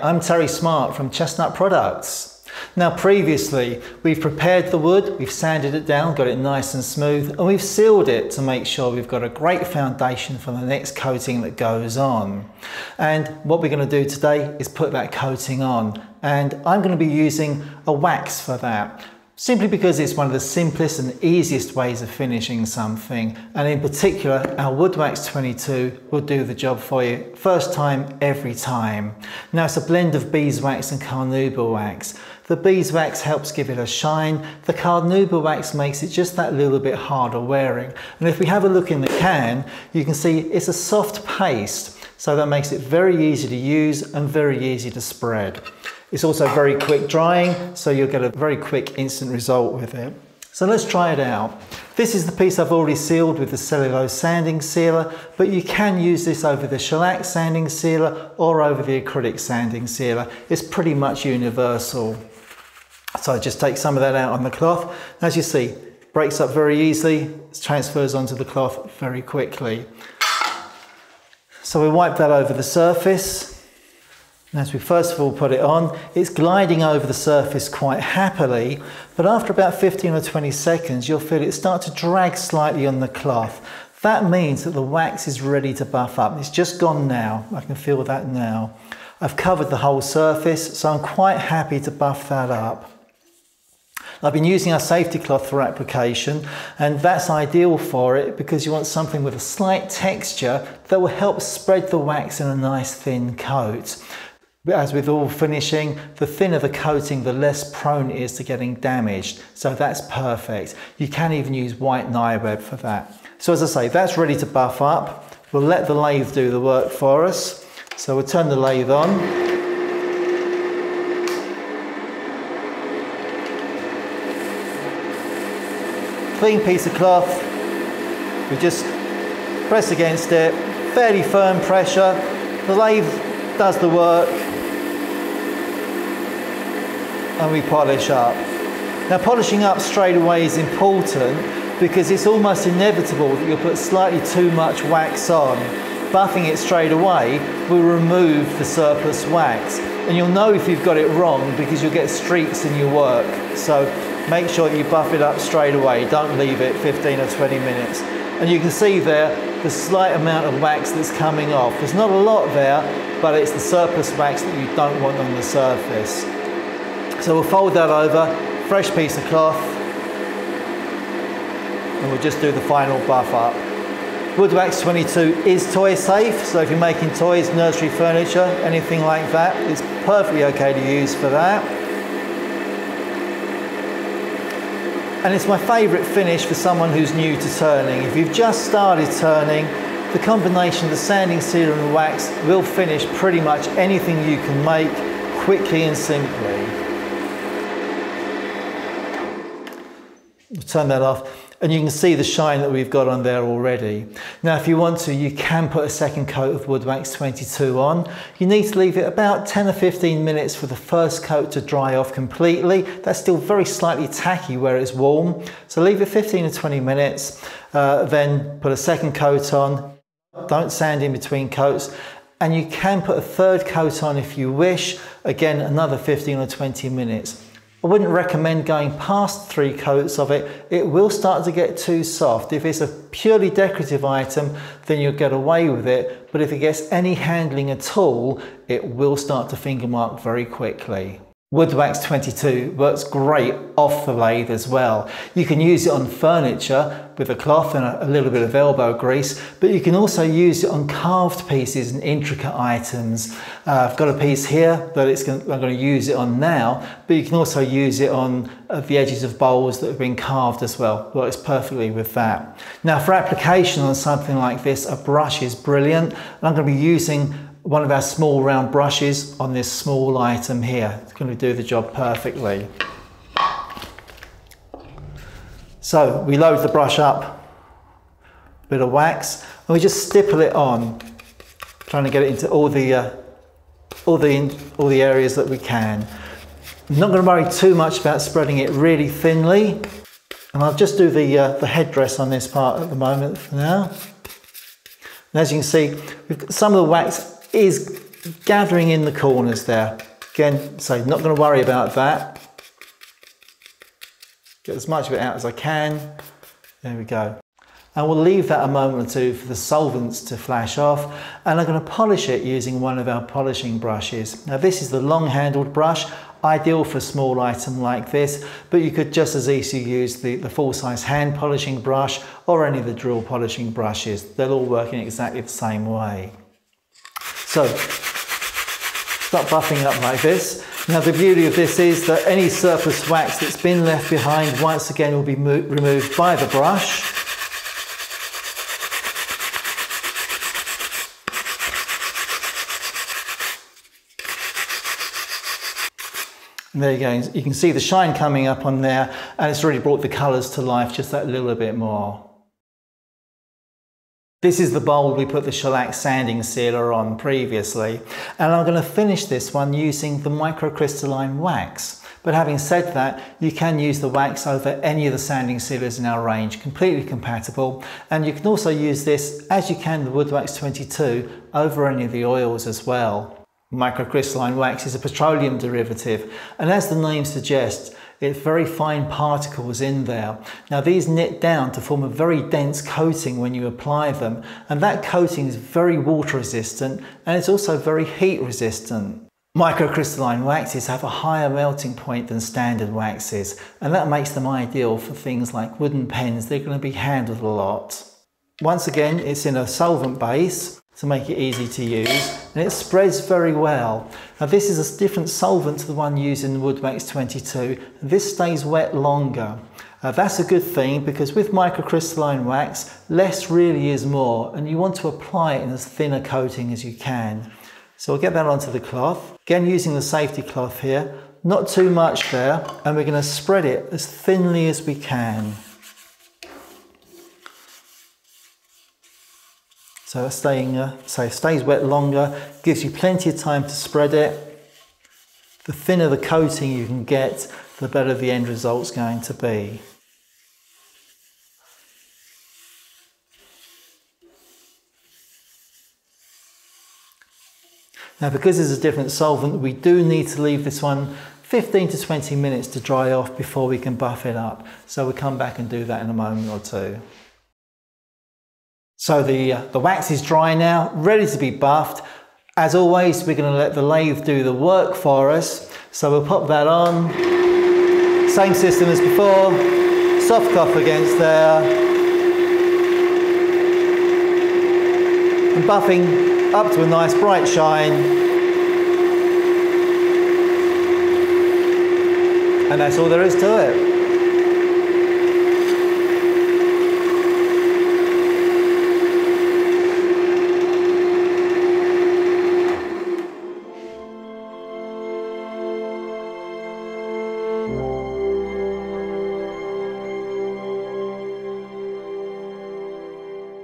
Hi, I'm Terry Smart from Chestnut Products. Now previously we've prepared the wood, we've sanded it down, got it nice and smooth, and we've sealed it to make sure we've got a great foundation for the next coating that goes on. And what we're going to do today is put that coating on, and I'm going to be using a wax for that. Simply because it's one of the simplest and easiest ways of finishing something, and in particular our Woodwax 22 will do the job for you first time every time. Now it's a blend of beeswax and carnauba wax. The beeswax helps give it a shine, the carnauba wax makes it just that little bit harder wearing, and if we have a look in the can you can see it's a soft paste, so that makes it very easy to use and very easy to spread. It's also very quick drying, so you'll get a very quick instant result with it. So let's try it out. This is the piece I've already sealed with the cellulose sanding sealer, but you can use this over the shellac sanding sealer or over the acrylic sanding sealer. It's pretty much universal. So I just take some of that out on the cloth. As you see, it breaks up very easily, it transfers onto the cloth very quickly. So we wipe that over the surface. And as we first of all put it on, it's gliding over the surface quite happily, but after about 15 or 20 seconds you'll feel it start to drag slightly on the cloth. That means that the wax is ready to buff up. It's just gone now, I can feel that now. I've covered the whole surface, so I'm quite happy to buff that up. I've been using our safety cloth for application, and that's ideal for it because you want something with a slight texture that will help spread the wax in a nice thin coat. As with all finishing, the thinner the coating, the less prone it is to getting damaged. So that's perfect. You can even use white Niweb for that. So as I say, that's ready to buff up. We'll let the lathe do the work for us. So we'll turn the lathe on. Clean piece of cloth, we just press against it, fairly firm pressure, the lathe does the work, and we polish up. Now polishing up straight away is important because it's almost inevitable that you'll put slightly too much wax on. Buffing it straight away will remove the surplus wax, and you'll know if you've got it wrong because you'll get streaks in your work. So make sure you buff it up straight away, don't leave it 15 or 20 minutes. And you can see there the slight amount of wax that's coming off. There's not a lot there, but it's the surplus wax that you don't want on the surface. So we'll fold that over, fresh piece of cloth, and we'll just do the final buff up. Woodwax 22 is toy safe, so if you're making toys, nursery furniture, anything like that, it's perfectly okay to use for that. And it's my favourite finish for someone who's new to turning. If you've just started turning, the combination of the sanding sealer and wax will finish pretty much anything you can make quickly and simply. We'll turn that off. And you can see the shine that we've got on there already. Now if you want to, you can put a second coat of Woodwax 22 on. You need to leave it about 10 or 15 minutes for the first coat to dry off completely. That's still very slightly tacky where it's warm. So leave it 15 or 20 minutes, then put a second coat on. Don't sand in between coats. And you can put a third coat on if you wish. Again, another 15 or 20 minutes. I wouldn't recommend going past 3 coats of it, it will start to get too soft. If it's a purely decorative item, then you'll get away with it, but if it gets any handling at all, it will start to finger mark very quickly. Woodwax 22 works great off the lathe as well. You can use it on furniture with a cloth and a little bit of elbow grease, but you can also use it on carved pieces and intricate items. I've got a piece here that I'm going to use it on now, but you can also use it on the edges of bowls that have been carved as well. Works perfectly with that. Now for application on something like this, a brush is brilliant, and I'm going to be using one of our small round brushes on this small item here. It's going to do the job perfectly. So we load the brush up, a bit of wax, and we just stipple it on, trying to get it into all the areas that we can. I'm not going to worry too much about spreading it really thinly, and I'll just do the headdress on this part at the moment for now. And as you can see, some of the wax is gathering in the corners there. Again, so not going to worry about that. Get as much of it out as I can. There we go. And we'll leave that a moment or two for the solvents to flash off, and I'm going to polish it using one of our polishing brushes. Now this is the long-handled brush, ideal for a small item like this, but you could just as easily use the full-size hand polishing brush or any of the drill polishing brushes. They'll all work in exactly the same way. So start buffing up like this. Now the beauty of this is that any surplus wax that's been left behind once again will be removed by the brush. And there you go, you can see the shine coming up on there, and it's really brought the colours to life just that little bit more. This is the bowl we put the shellac sanding sealer on previously, and I'm going to finish this one using the microcrystalline wax. But having said that, you can use the wax over any of the sanding sealers in our range, completely compatible, and you can also use this, as you can the Woodwax 22, over any of the oils as well. Microcrystalline wax is a petroleum derivative, and as the name suggests, it's very fine particles in there. Now these knit down to form a very dense coating when you apply them, and that coating is very water resistant, and it's also very heat resistant. Microcrystalline waxes have a higher melting point than standard waxes, and that makes them ideal for things like wooden pens. They're going to be handled a lot. Once again, it's in a solvent base to make it easy to use, and it spreads very well. Now this is a different solvent to the one used in Woodwax 22, and this stays wet longer. That's a good thing, because with microcrystalline wax, less really is more, and you want to apply it in as thin a coating as you can. So we'll get that onto the cloth, again using the safety cloth here, not too much there, and we're going to spread it as thinly as we can. So it's stays wet longer, gives you plenty of time to spread it. The thinner the coating you can get, the better the end result's going to be. Now because it's a different solvent, we do need to leave this one 15 to 20 minutes to dry off before we can buff it up. So we'll come back and do that in a moment or two. So the wax is dry now, ready to be buffed. As always, we're going to let the lathe do the work for us. So we'll pop that on. Same system as before. Soft cuff against there. And buffing up to a nice bright shine. And that's all there is to it.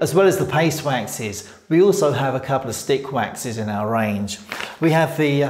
As well as the paste waxes, we also have a couple of stick waxes in our range. We have the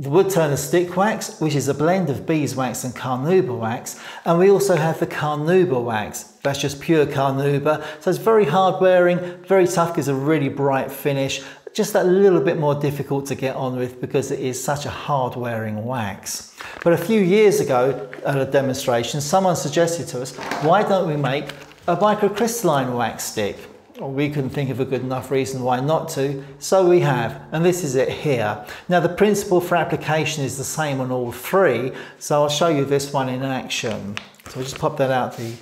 Woodturner stick wax, which is a blend of beeswax and carnauba wax, and we also have the carnauba wax. That's just pure carnauba, so it's very hard wearing, very tough, gives a really bright finish, just that little bit more difficult to get on with because it is such a hard wearing wax. But a few years ago at a demonstration, someone suggested to us, why don't we make a microcrystalline wax stick? We couldn't think of a good enough reason why not to, so we have, and this is it here. Now the principle for application is the same on all three, so I'll show you this one in action. So we'll just pop that out the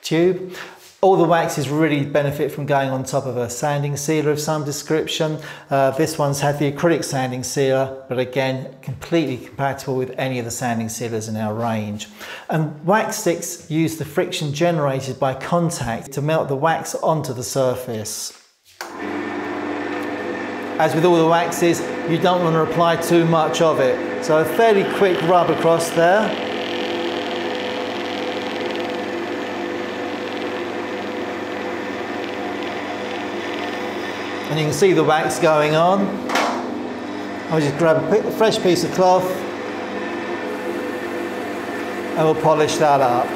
tube. All the waxes really benefit from going on top of a sanding sealer of some description. This one's had the acrylic sanding sealer, but again, completely compatible with any of the sanding sealers in our range. And wax sticks use the friction generated by contact to melt the wax onto the surface. As with all the waxes, you don't want to apply too much of it. So a fairly quick rub across there. And you can see the wax going on. I'll just grab a fresh piece of cloth and we'll polish that up.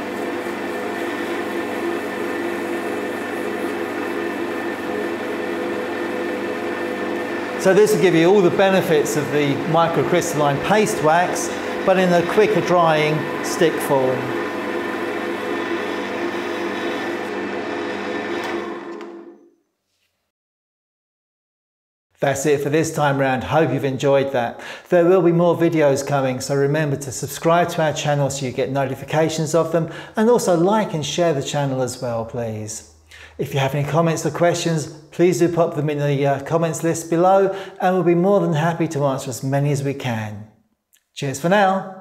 So this will give you all the benefits of the microcrystalline paste wax, but in a quicker drying stick form. That's it for this time round. Hope you've enjoyed that. There will be more videos coming, so remember to subscribe to our channel so you get notifications of them, and also like and share the channel as well, please. If you have any comments or questions, please do pop them in the comments list below, and we'll be more than happy to answer as many as we can. Cheers for now.